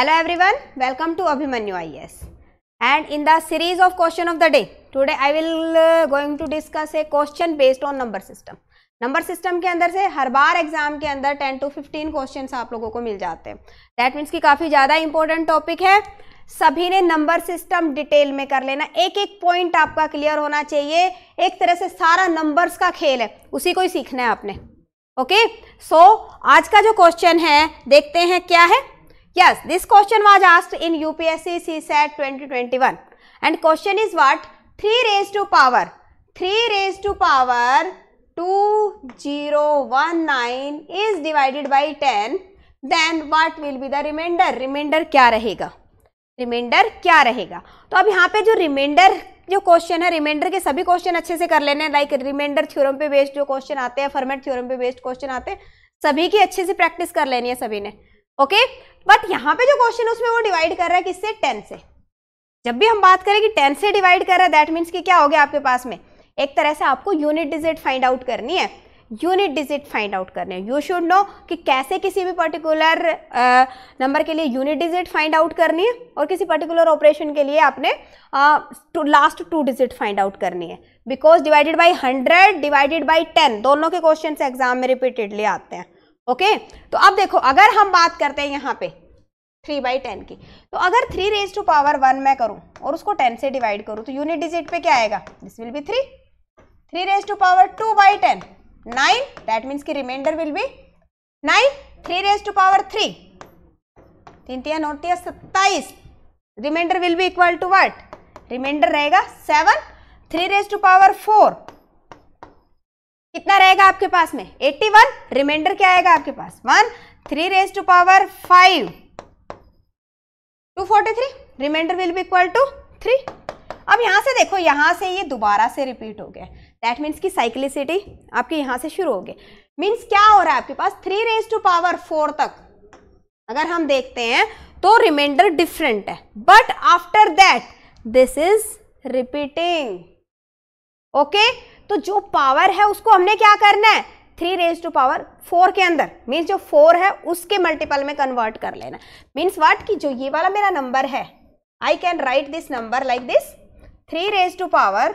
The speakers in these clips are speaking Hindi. Hello everyone, welcome to Abhimanu IAS. And in the series of question of the day, today I will going to discuss a question based on number system. Number system के अंदर से हर बार एग्जाम के अंदर 10 to 15 क्वेश्चंस आप लोगों को मिल जाते हैं. दैट मीन्स कि काफ़ी ज़्यादा इंपॉर्टेंट टॉपिक है. सभी ने नंबर सिस्टम डिटेल में कर लेना, एक एक पॉइंट आपका क्लियर होना चाहिए. एक तरह से सारा नंबर्स का खेल है, उसी को ही सीखना है आपने. ओके, सो आज का जो क्वेश्चन है देखते हैं क्या है. Yes, this question was asked in UPSC CSAT 2021 and question is what 3 raised to power 2019 is divided by 10, then what will be the remainder? Reminder क्या रहेगा, रिमाइंडर क्या रहेगा. तो अब यहाँ पे जो रिमाइंडर जो क्वेश्चन है, रिमाइंडर के सभी क्वेश्चन अच्छे से कर लेने. लाइक रिमाइंडर थ्योरम पे बेस्ड जो क्वेश्चन आते हैं, फॉर्मेट थ्योरम पे बेस्ड क्वेश्चन आते हैं, सभी की अच्छे से प्रैक्टिस कर लेनी है सभी ने. ओके, बट यहाँ पे जो क्वेश्चन है उसमें वो डिवाइड कर रहा है किससे? 10 से. जब भी हम बात करें कि 10 से डिवाइड कर रहा है, दैट मीन्स कि क्या हो गया आपके पास में? एक तरह से आपको यूनिट डिजिट फाइंड आउट करनी है, यूनिट डिजिट फाइंड आउट करनी है. यू शुड नो कि कैसे किसी भी पर्टिकुलर नंबर के लिए यूनिट डिजिट फाइंड आउट करनी है और किसी पर्टिकुलर ऑपरेशन के लिए आपने लास्ट 2 डिजिट फाइंड आउट करनी है. Because divided by 100, divided by 10, दोनों के क्वेश्चन एग्जाम में रिपीटेडली आते हैं. ओके, तो अब देखो अगर हम बात करते हैं यहाँ पे 3/10 की, तो अगर 3 raised to power 1 मैं करूँ और उसको 10 से डिवाइड करूँ तो यूनिट डिजिट पे क्या आएगा? This will be 3. 3 raised to power 2/10, 9. That means कि remainder will be 9. 3 raised to power 3, 3×3=27. Remainder will be equal to what? Remainder रहेगा 7. 3 raised to power 4 कितना रहेगा आपके पास में? 81. रिमाइंडर क्या आएगा आपके पास? 1. 3 raised to power 5, 243. Reminder will be equal to 3. अब यहाँ से देखो, यहाँ से ये दोबारा से रिपीट हो गया. दैट मीन्स कि साइक्लिसिटी आपकी यहाँ से शुरू हो गई. मीन्स क्या हो रहा है आपके पास? 3 raised to power 4 तक अगर हम देखते हैं तो रिमाइंडर डिफरेंट है, but after that this is repeating. Okay, तो जो पावर है उसको हमने क्या करना है? 3 raised to power 4 के अंदर, मीन्स जो 4 है उसके मल्टीपल में कन्वर्ट कर लेना. मीन्स व्हाट कि जो ये वाला मेरा नंबर है, I can write this number like this. 3 raised to power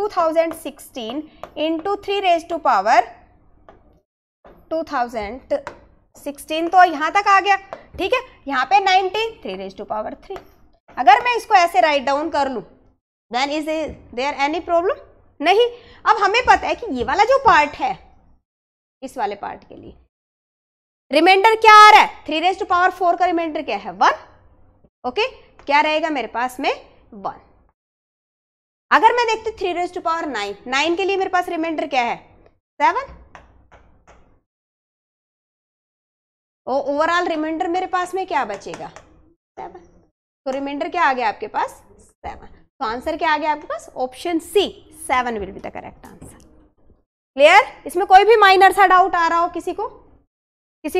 2016 into 3 raised to power 2016, तो यहाँ तक आ गया. ठीक है, यहाँ पे 19, 3 raised to power 3. अगर मैं इसको ऐसे राइट डाउन कर लूँ then is there any problem? नहीं. अब हमें पता है कि ये वाला जो पार्ट है, इस वाले पार्ट के लिए रिमाइंडर क्या आ रहा है? 3 raised to power 4 का रिमाइंडर क्या है? 1. ओके, क्या रहेगा मेरे पास में? 1. अगर मैं देखती 3 raised to power 9, 9 के लिए मेरे पास रिमाइंडर क्या है? 7. ओवरऑल रिमाइंडर मेरे पास में क्या बचेगा? 7. तो रिमाइंडर क्या आ गया आपके पास? 7. तो आंसर क्या आ गया आपके पास? Option C, 7 will be the correct answer. Clear? इसमें कोई भी माइनर सा डाउट आ रहा हो किसी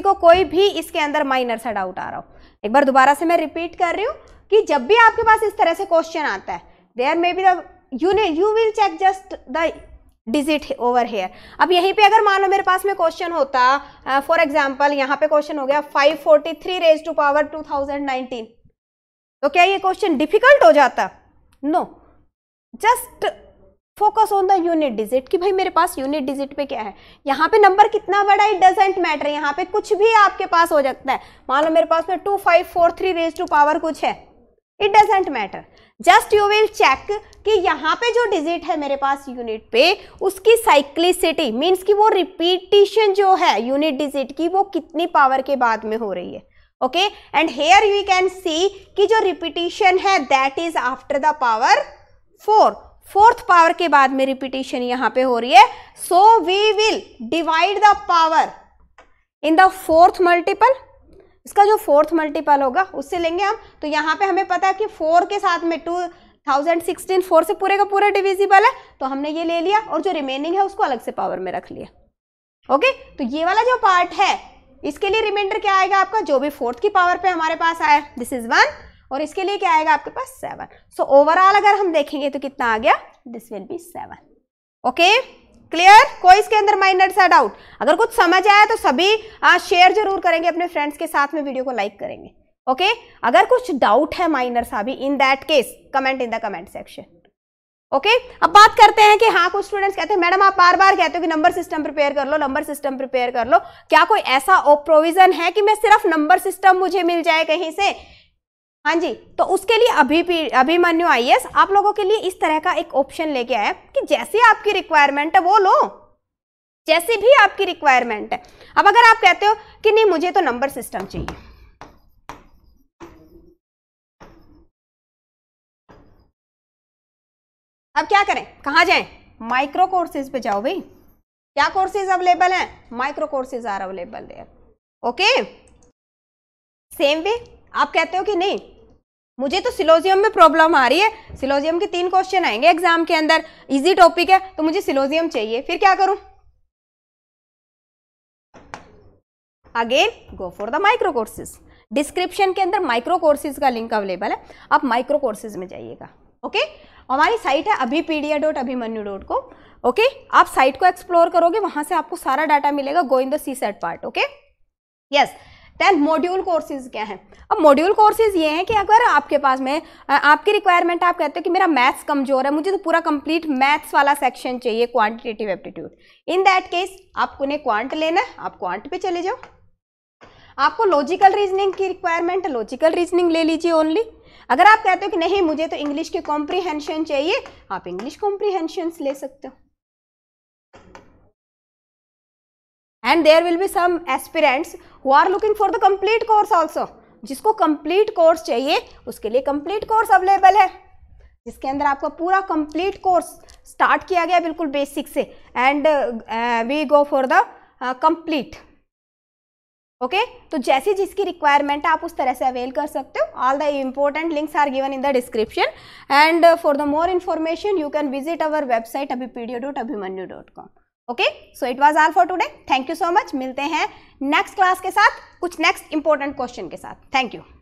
को कोई भी इसके अंदर माइनर सा डाउट आ रहा हो, एक बार दोबारा से मैं रिपीट कर रही हूँ कि जब भी आपके पास इस तरह से क्वेश्चन आता है, there may be the unit, you will check just the digit over here. अब यहीं पे अगर मान लो मेरे पास में क्वेश्चन होता, फॉर एग्जाम्पल यहाँ पे क्वेश्चन हो गया 543 raised to power 2019, तो क्या ये क्वेश्चन डिफिकल्ट हो जाता? No, just focus on the unit digit कि भाई मेरे पास यूनिट डिजिट पे क्या है. यहाँ पे नंबर कितना बड़ा, इट डजेंट मैटर. यहाँ पे कुछ भी आपके पास हो सकता है. मान लो मेरे पास में 2543 raised to power कुछ है, it doesn't matter. Just you will check कि यहाँ पे जो डिजिट है मेरे पास यूनिट पे, उसकी साइक्लिसिटी मीन्स कि वो रिपीटिशन जो है यूनिट डिजिट की, वो कितनी पावर के बाद में हो रही है. Okay, and here you can see कि जो रिपीटिशन है that is after the power 4, fourth power के बाद में रिपीटिशन यहाँ पे हो रही है. So we will divide the power in the fourth multiple. इसका जो फोर्थ मल्टीपल होगा उससे लेंगे हम. तो यहाँ पे हमें पता है कि 4 के साथ में 2016, 4 से पूरे का पूरा डिविजिबल है, तो हमने ये ले लिया और जो रिमेनिंग है उसको अलग से पावर में रख लिया. ओके, तो ये वाला जो पार्ट है इसके लिए रिमाइंडर क्या आएगा आपका? जो भी फोर्थ की पावर पे हमारे पास आया, दिस इज 1. और इसके लिए क्या आएगा आपके पास? 7. सो ओवरऑल अगर हम देखेंगे तो कितना आ गया? This will be 7. Okay, clear? कोई इसके अंदर माइनर सा डाउट? अगर कुछ समझ आया तो सभी शेयर जरूर करेंगे अपने फ्रेंड्स के साथ में, वीडियो को लाइक करेंगे. ओके अगर कुछ डाउट है माइनर सा भी in that case comment in the comment section. Okay अब बात करते हैं कि हाँ कुछ स्टूडेंट्स कहते हैं मैडम आप बार बार कहते हो कि नंबर सिस्टम प्रिपेयर कर लो नंबर सिस्टम प्रिपेयर कर लो, क्या कोई ऐसा प्रोविजन है कि मैं सिर्फ नंबर सिस्टम मुझे मिल जाए कहीं से? हाँ जी, तो उसके लिए अभिमन्यु IAS आप लोगों के लिए इस तरह का एक ऑप्शन लेके आया कि जैसी आपकी रिक्वायरमेंट है वो लो, जैसी भी आपकी रिक्वायरमेंट है। अब अगर आप कहते हो कि नहीं मुझे तो नंबर सिस्टम चाहिए, अब क्या करें, कहाँ जाएं? माइक्रो कोर्सेज पे जाओ भाई, क्या कोर्सेज अवेलेबल हैं? Micro courses are available there. Okay same way आप कहते हो कि नहीं मुझे तो सिलोजियम में प्रॉब्लम आ रही है, सिलोजियम के 3 क्वेश्चन आएंगे एग्जाम के अंदर, इजी टॉपिक है तो मुझे सिलोजियम चाहिए, फिर क्या करूं? Again go for the micro courses. Description के अंदर माइक्रो कोर्सेज का लिंक अवेलेबल है, आप माइक्रो कोर्सेज में जाइएगा। ओके हमारी साइट है abhipedia.abhimanyu.com। ओके आप साइट को एक्सप्लोर करोगे, वहां से आपको सारा डाटा मिलेगा go in the CSAT part. Okay yes, module courses क्या हैं? अब मॉड्यूल कोर्सेज ये हैं कि अगर आपके पास में आपकी रिक्वायरमेंट, आप कहते हो कि मेरा मैथ्स कमजोर है, मुझे तो पूरा कंप्लीट मैथ्स वाला सेक्शन चाहिए quantitative aptitude, in that case आपको ने क्वांट लेना है, आप क्वांट पे चले जाओ। आपको लॉजिकल रीजनिंग की रिक्वायरमेंट है, लॉजिकल रीजनिंग ले लीजिए ओनली। अगर आप कहते हो कि नहीं मुझे तो इंग्लिश के कॉम्प्रीहेंशन चाहिए, आप इंग्लिश कॉम्प्रीहेंशन ले सकते हो। And there will be some aspirants who are looking for the complete course also. जिसको complete course चाहिए उसके लिए complete course available है, जिसके अंदर आपका पूरा complete course start किया गया बिल्कुल basic से and we go for the complete. Okay तो जैसी जिसकी रिक्वायरमेंट है आप उस तरह से अवेल कर सकते हो। All the important links are given in the description and for the more information you can visit our website abhipedia.abhimanyu.com। Okay so it was all for today, thank you so much. मिलते हैं नेक्स्ट क्लास के साथ कुछ नेक्स्ट इंपॉर्टेंट क्वेश्चन के साथ। Thank you.